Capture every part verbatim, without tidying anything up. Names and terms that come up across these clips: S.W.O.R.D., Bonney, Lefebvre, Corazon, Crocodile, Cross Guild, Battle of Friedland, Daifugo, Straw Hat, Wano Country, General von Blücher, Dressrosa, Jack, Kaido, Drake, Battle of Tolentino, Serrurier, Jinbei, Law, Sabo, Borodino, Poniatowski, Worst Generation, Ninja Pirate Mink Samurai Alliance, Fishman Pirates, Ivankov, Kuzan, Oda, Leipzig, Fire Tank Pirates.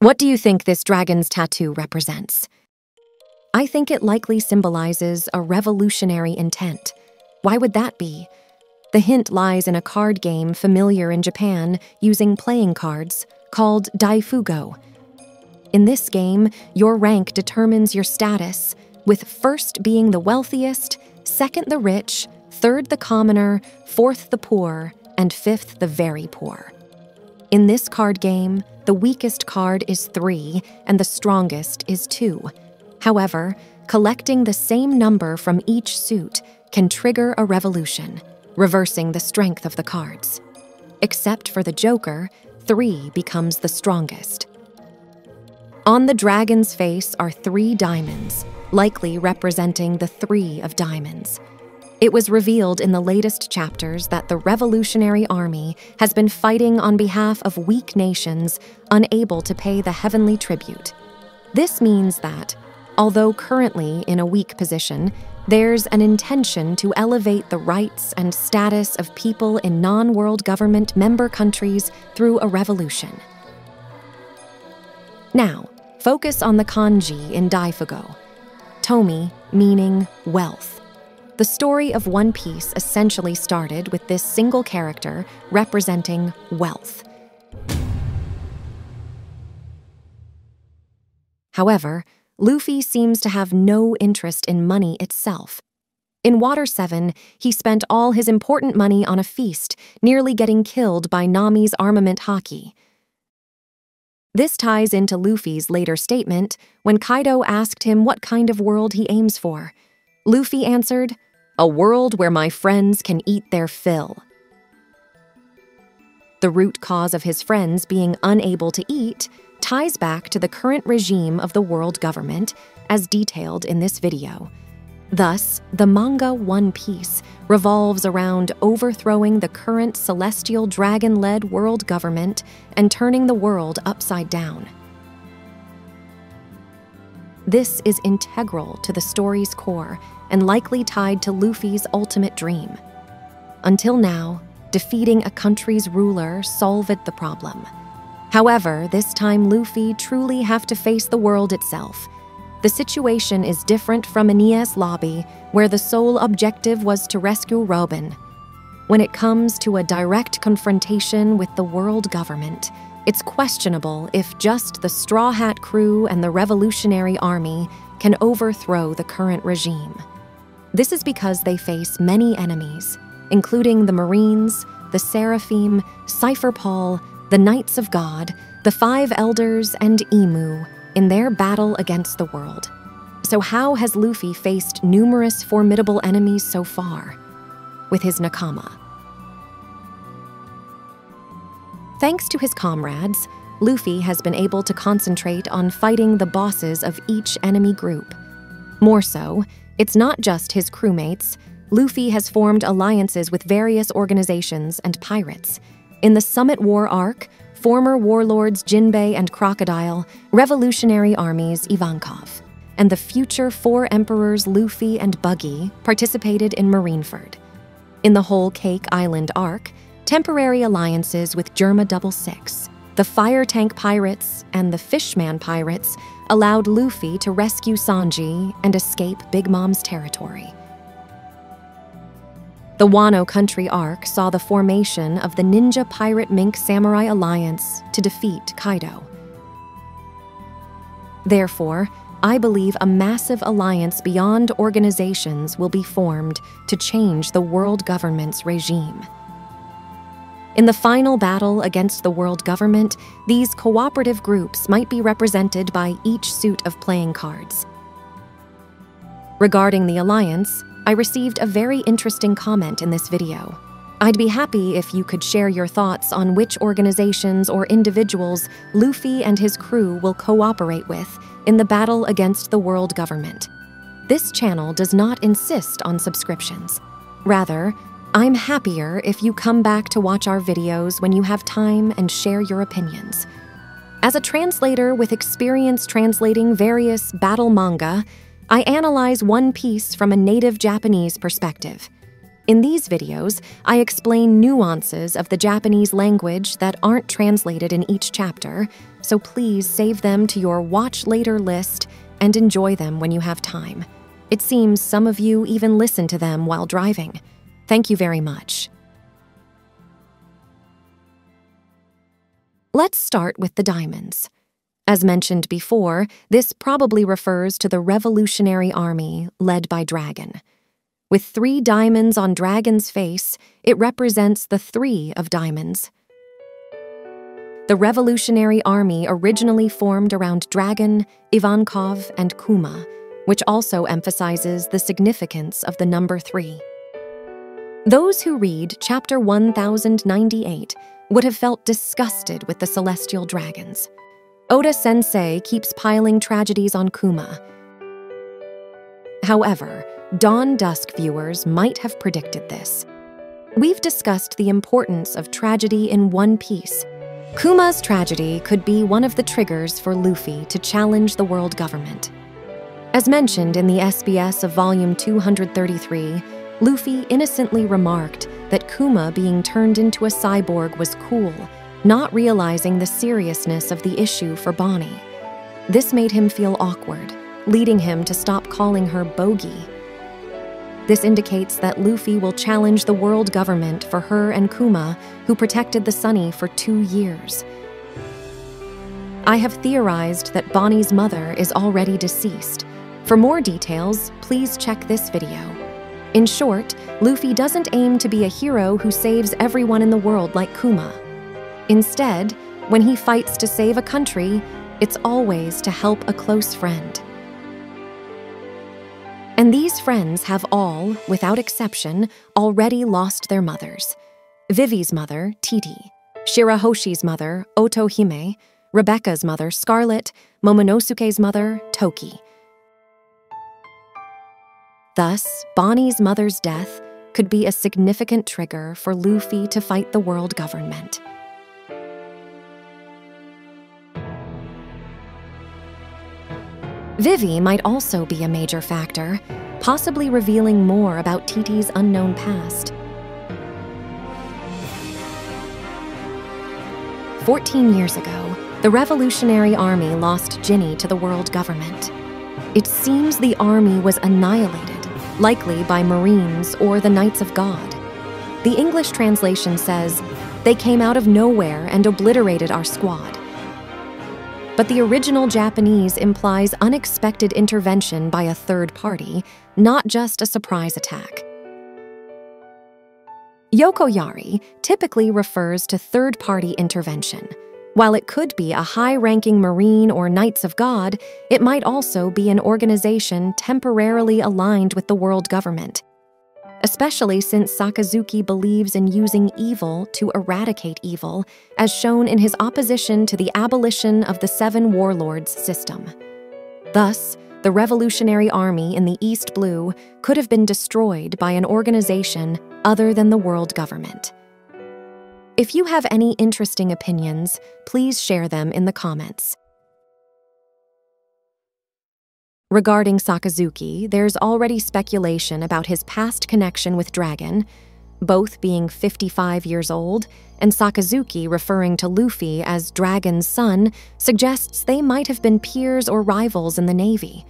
What do you think this dragon's tattoo represents? I think it likely symbolizes a revolutionary intent. Why would that be? The hint lies in a card game familiar in Japan using playing cards called Daifugo. In this game, your rank determines your status, with first being the wealthiest, second the rich, third the commoner, fourth the poor, and fifth the very poor. In this card game, the weakest card is three and the strongest is two. However, collecting the same number from each suit can trigger a revolution, reversing the strength of the cards. Except for the Joker, three becomes the strongest. On the dragon's face are three diamonds, likely representing the Three of Diamonds. It was revealed in the latest chapters that the Revolutionary Army has been fighting on behalf of weak nations unable to pay the heavenly tribute. This means that, although currently in a weak position, there's an intention to elevate the rights and status of people in non-world government member countries through a revolution. Now, focus on the kanji in Daifugo. Tomi, meaning wealth. The story of One Piece essentially started with this single character representing wealth. However, Luffy seems to have no interest in money itself. In Water seven, he spent all his important money on a feast, nearly getting killed by Nami's armament haki. This ties into Luffy's later statement when Kaido asked him what kind of world he aims for. Luffy answered, "A world where my friends can eat their fill." The root cause of his friends being unable to eat ties back to the current regime of the world government, as detailed in this video. Thus, the manga One Piece revolves around overthrowing the current celestial dragon-led world government and turning the world upside down. This is integral to the story's core and likely tied to Luffy's ultimate dream. Until now, defeating a country's ruler solved the problem. However, this time Luffy truly have to face the world itself. The situation is different from Enies Lobby, where the sole objective was to rescue Robin. When it comes to a direct confrontation with the world government, it's questionable if just the Straw Hat crew and the Revolutionary Army can overthrow the current regime. This is because they face many enemies, including the Marines, the Seraphim, Cypher Paul, the Knights of God, the Five Elders, and Emu, in their battle against the world. So how has Luffy faced numerous formidable enemies so far? With his nakama. Thanks to his comrades, Luffy has been able to concentrate on fighting the bosses of each enemy group. More so, it's not just his crewmates. Luffy has formed alliances with various organizations and pirates. In the Summit War arc, former warlords Jinbei and Crocodile, Revolutionary Army's Ivankov, and the future four emperors Luffy and Buggy participated in Marineford. In the whole Cake Island arc, temporary alliances with Germa six six, the Fire Tank Pirates, and the Fishman Pirates allowed Luffy to rescue Sanji and escape Big Mom's territory. The Wano Country arc saw the formation of the Ninja Pirate Mink Samurai Alliance to defeat Kaido. Therefore, I believe a massive alliance beyond organizations will be formed to change the world government's regime. In the final battle against the world government, these cooperative groups might be represented by each suit of playing cards. Regarding the alliance, I received a very interesting comment in this video. I'd be happy if you could share your thoughts on which organizations or individuals Luffy and his crew will cooperate with in the battle against the world government. This channel does not insist on subscriptions. Rather, I'm happier if you come back to watch our videos when you have time and share your opinions. As a translator with experience translating various battle manga, I analyze One Piece from a native Japanese perspective. In these videos, I explain nuances of the Japanese language that aren't translated in each chapter, so please save them to your watch later list and enjoy them when you have time. It seems some of you even listen to them while driving. Thank you very much. Let's start with the diamonds. As mentioned before, this probably refers to the revolutionary army led by Dragon. With three diamonds on Dragon's face, it represents the three of diamonds. The Revolutionary Army originally formed around Dragon, Ivankov, and Kuma, which also emphasizes the significance of the number three. Those who read chapter one thousand ninety-eight would have felt disgusted with the celestial dragons. Oda Sensei keeps piling tragedies on Kuma. However, Dawn Dusk viewers might have predicted this. We've discussed the importance of tragedy in One Piece. Kuma's tragedy could be one of the triggers for Luffy to challenge the world government. As mentioned in the S B S of volume two hundred thirty-three, Luffy innocently remarked that Kuma being turned into a cyborg was cool, not realizing the seriousness of the issue for Bonney. This made him feel awkward, leading him to stop calling her Bogey. This indicates that Luffy will challenge the world government for her and Kuma, who protected the Sunny for two years. I have theorized that Bonney's mother is already deceased. For more details, please check this video. In short, Luffy doesn't aim to be a hero who saves everyone in the world like Kuma. Instead, when he fights to save a country, it's always to help a close friend. And these friends have all, without exception, already lost their mothers. Vivi's mother, Titi, Shirahoshi's mother, Otohime, Rebecca's mother, Scarlet, Momonosuke's mother, Toki. Thus, Bonnie's mother's death could be a significant trigger for Luffy to fight the world government. Vivi might also be a major factor, possibly revealing more about Titi's unknown past. Fourteen years ago, the Revolutionary Army lost Jinny to the world government. It seems the army was annihilated, likely by Marines or the Knights of God. The English translation says, "They came out of nowhere and obliterated our squad." But the original Japanese implies unexpected intervention by a third party, not just a surprise attack. Yokoyari typically refers to third-party intervention. While it could be a high-ranking Marine or Knights of God, it might also be an organization temporarily aligned with the world government, especially since Sakazuki believes in using evil to eradicate evil, as shown in his opposition to the abolition of the Seven Warlords system. Thus, the Revolutionary Army in the East Blue could have been destroyed by an organization other than the world government. If you have any interesting opinions, please share them in the comments. Regarding Sakazuki, there's already speculation about his past connection with Dragon, both being fifty-five years old, and Sakazuki referring to Luffy as Dragon's son suggests they might have been peers or rivals in the Navy.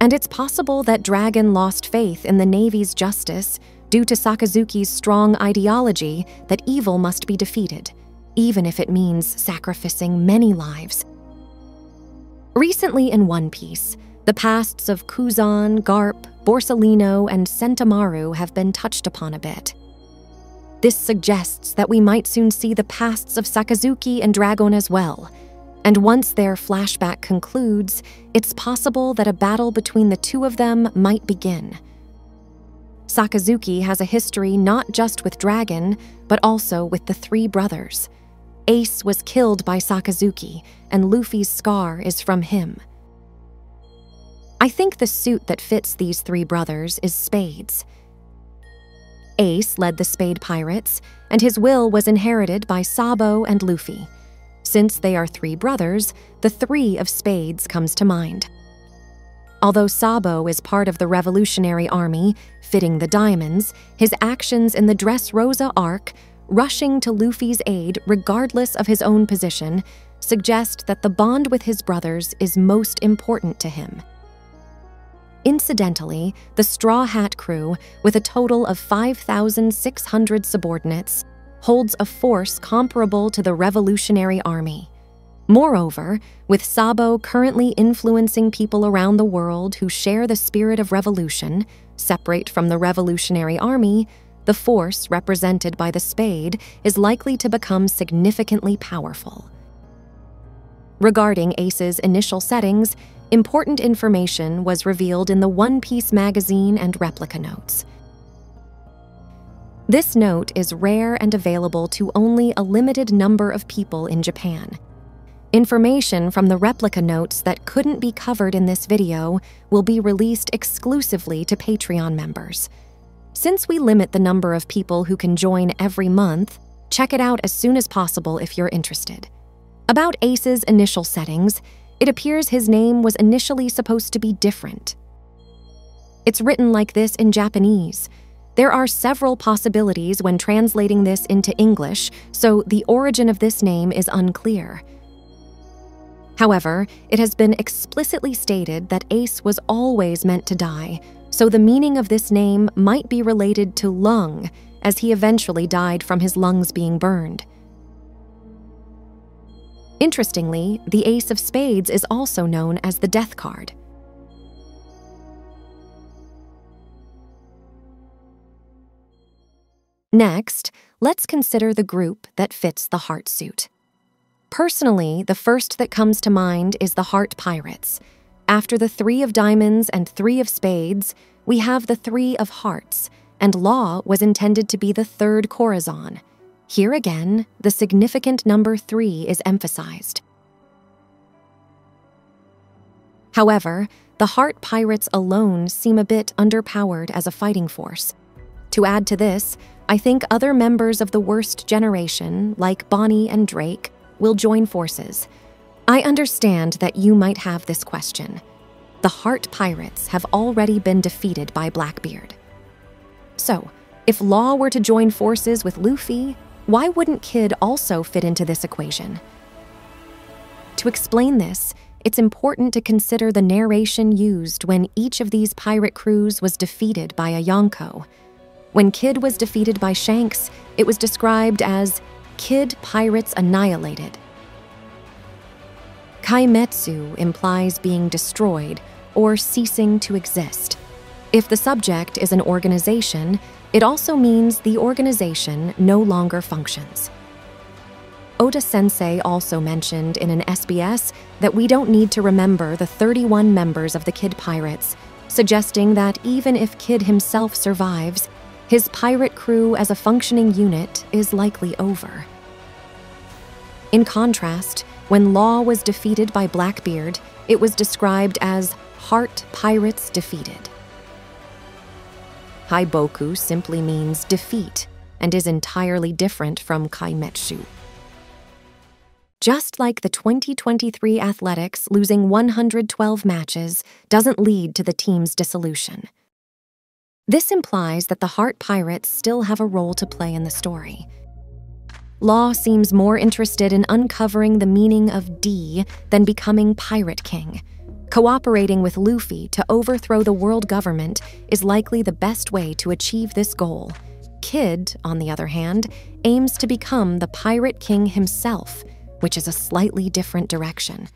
And it's possible that Dragon lost faith in the Navy's justice due to Sakazuki's strong ideology that evil must be defeated, even if it means sacrificing many lives. Recently in One Piece, the pasts of Kuzan, Garp, Borsellino, and Sentamaru have been touched upon a bit. This suggests that we might soon see the pasts of Sakazuki and Dragon as well, and once their flashback concludes, it's possible that a battle between the two of them might begin. Sakazuki has a history not just with Dragon, but also with the three brothers. Ace was killed by Sakazuki, and Luffy's scar is from him. I think the suit that fits these three brothers is Spades. Ace led the Spade Pirates, and his will was inherited by Sabo and Luffy. Since they are three brothers, the three of Spades comes to mind. Although Sabo is part of the Revolutionary Army, fitting the diamonds, his actions in the Dressrosa arc, rushing to Luffy's aid regardless of his own position, suggest that the bond with his brothers is most important to him. Incidentally, the Straw Hat crew, with a total of five thousand six hundred subordinates, holds a force comparable to the Revolutionary Army. Moreover, with Sabo currently influencing people around the world who share the spirit of revolution, separate from the Revolutionary Army, the force represented by the spade is likely to become significantly powerful. Regarding Ace's initial settings, important information was revealed in the One Piece magazine and replica notes. This note is rare and available to only a limited number of people in Japan. Information from the replica notes that couldn't be covered in this video will be released exclusively to Patreon members. Since we limit the number of people who can join every month, check it out as soon as possible if you're interested. About Ace's initial settings, it appears his name was initially supposed to be different. It's written like this in Japanese. There are several possibilities when translating this into English, so the origin of this name is unclear. However, it has been explicitly stated that Ace was always meant to die, so the meaning of this name might be related to lung, as he eventually died from his lungs being burned. Interestingly, the Ace of Spades is also known as the Death Card. Next, let's consider the group that fits the heart suit. Personally, the first that comes to mind is the Heart Pirates. After the Three of Diamonds and Three of Spades, we have the Three of Hearts, and Law was intended to be the third Corazon. Here again, the significant number three is emphasized. However, the Heart Pirates alone seem a bit underpowered as a fighting force. To add to this, I think other members of the Worst Generation, like Bonney and Drake, will join forces. I understand that you might have this question. The Heart Pirates have already been defeated by Blackbeard. So, if Law were to join forces with Luffy, why wouldn't Kid also fit into this equation? To explain this, it's important to consider the narration used when each of these pirate crews was defeated by a Yonko. When Kid was defeated by Shanks, it was described as Kid Pirates Annihilated. Kaimetsu implies being destroyed or ceasing to exist. If the subject is an organization, it also means the organization no longer functions. Oda-sensei also mentioned in an S B S that we don't need to remember the thirty-one members of the Kid Pirates, suggesting that even if Kid himself survives, his pirate crew as a functioning unit is likely over. In contrast, when Law was defeated by Blackbeard, it was described as Heart Pirates Defeated. Haiboku simply means defeat and is entirely different from Kaimetsu. Just like the twenty twenty-three Athletics losing one hundred twelve matches doesn't lead to the team's dissolution. This implies that the Heart Pirates still have a role to play in the story. Law seems more interested in uncovering the meaning of D than becoming Pirate King. Cooperating with Luffy to overthrow the world government is likely the best way to achieve this goal. Kid, on the other hand, aims to become the Pirate King himself, which is a slightly different direction.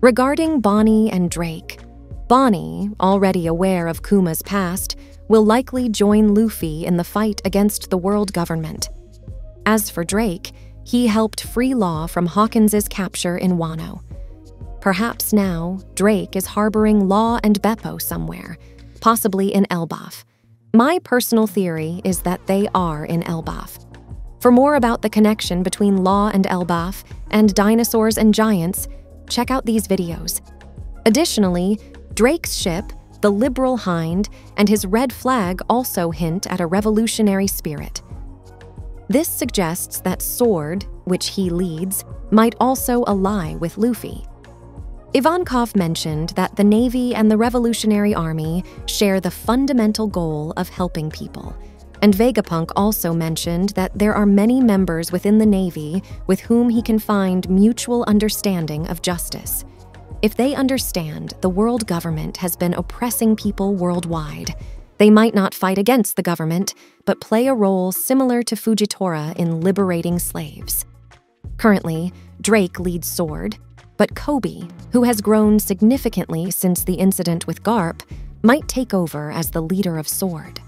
Regarding Bonney and Drake, Bonney, already aware of Kuma's past, will likely join Luffy in the fight against the world government. As for Drake, he helped free Law from Hawkins's capture in Wano. Perhaps now, Drake is harboring Law and Beppo somewhere, possibly in Elbaf. My personal theory is that they are in Elbaf. For more about the connection between Law and Elbaf and dinosaurs and giants, check out these videos. Additionally, Drake's ship, the Liberal Hind, and his red flag also hint at a revolutionary spirit. This suggests that S W O R D, which he leads, might also ally with Luffy. Ivankov mentioned that the Navy and the Revolutionary Army share the fundamental goal of helping people, and Vegapunk also mentioned that there are many members within the Navy with whom he can find mutual understanding of justice. If they understand the world government has been oppressing people worldwide, they might not fight against the government, but play a role similar to Fujitora in liberating slaves. Currently, Drake leads S W O R D, but Kobe, who has grown significantly since the incident with Garp, might take over as the leader of S W O R D.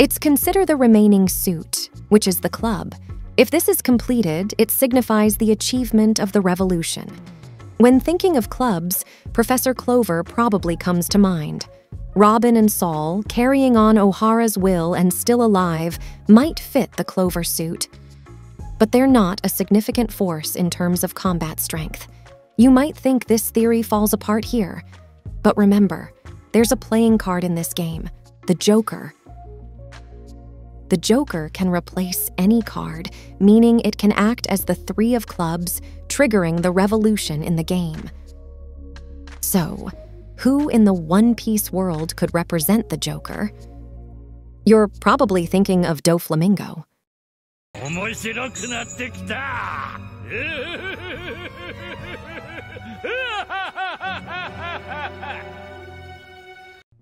It's Consider the Remaining Suit, which is the club. If this is completed, it signifies the achievement of the revolution. When thinking of clubs, Professor Clover probably comes to mind. Robin and Saul, carrying on O'Hara's will and still alive, might fit the Clover suit. But they're not a significant force in terms of combat strength. You might think this theory falls apart here. But remember, there's a playing card in this game, the Joker. The Joker can replace any card, meaning it can act as the three of clubs, triggering the revolution in the game. So, who in the One Piece world could represent the Joker? You're probably thinking of Doflamingo.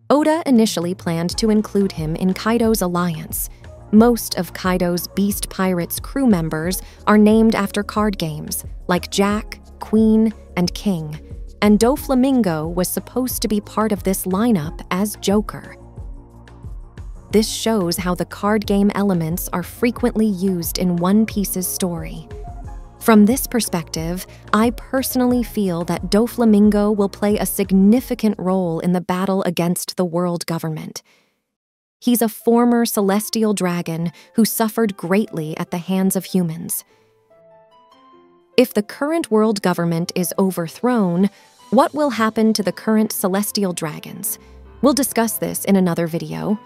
Oda initially planned to include him in Kaido's alliance. Most of Kaido's Beast Pirates crew members are named after card games, like Jack, Queen, and King, and Doflamingo was supposed to be part of this lineup as Joker. This shows how the card game elements are frequently used in One Piece's story. From this perspective, I personally feel that Doflamingo will play a significant role in the battle against the world government. He's a former celestial dragon who suffered greatly at the hands of humans. If the current world government is overthrown, what will happen to the current celestial dragons? We'll discuss this in another video.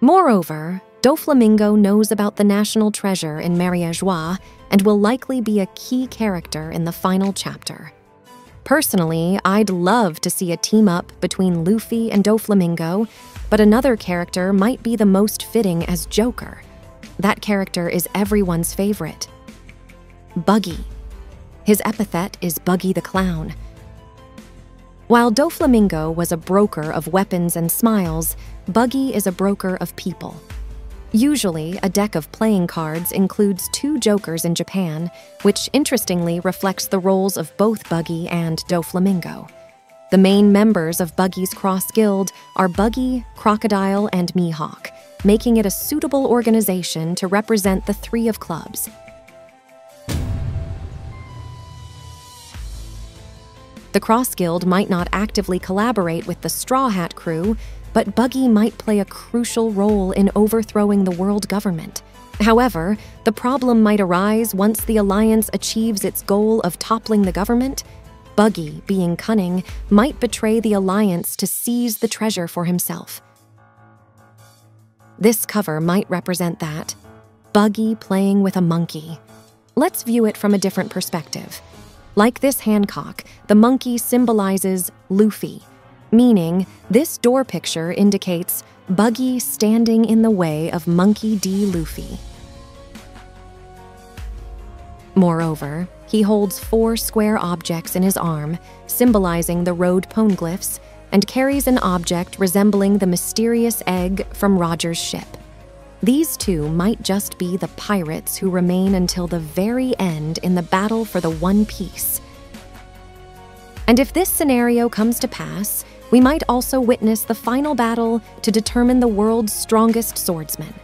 Moreover, Doflamingo knows about the national treasure in Mariajois and will likely be a key character in the final chapter. Personally, I'd love to see a team-up between Luffy and Doflamingo, but another character might be the most fitting as Joker. That character is everyone's favorite. Buggy. His epithet is Buggy the Clown. While Doflamingo was a broker of weapons and smiles, Buggy is a broker of people. Usually, a deck of playing cards includes two Jokers in Japan, which interestingly reflects the roles of both Buggy and Doflamingo. The main members of Buggy's Cross Guild are Buggy, Crocodile, and Mihawk, making it a suitable organization to represent the three of clubs. The Cross Guild might not actively collaborate with the Straw Hat crew, but Buggy might play a crucial role in overthrowing the world government. However, the problem might arise once the alliance achieves its goal of toppling the government. Buggy, being cunning, might betray the alliance to seize the treasure for himself. This cover might represent that. Buggy playing with a monkey. Let's view it from a different perspective. Like this Hancock, the monkey symbolizes Luffy, meaning this door picture indicates Buggy standing in the way of Monkey D. Luffy. Moreover, he holds four square objects in his arm, symbolizing the road poneglyphs, and carries an object resembling the mysterious egg from Roger's ship. These two might just be the pirates who remain until the very end in the battle for the One Piece. And if this scenario comes to pass, we might also witness the final battle to determine the world's strongest swordsman.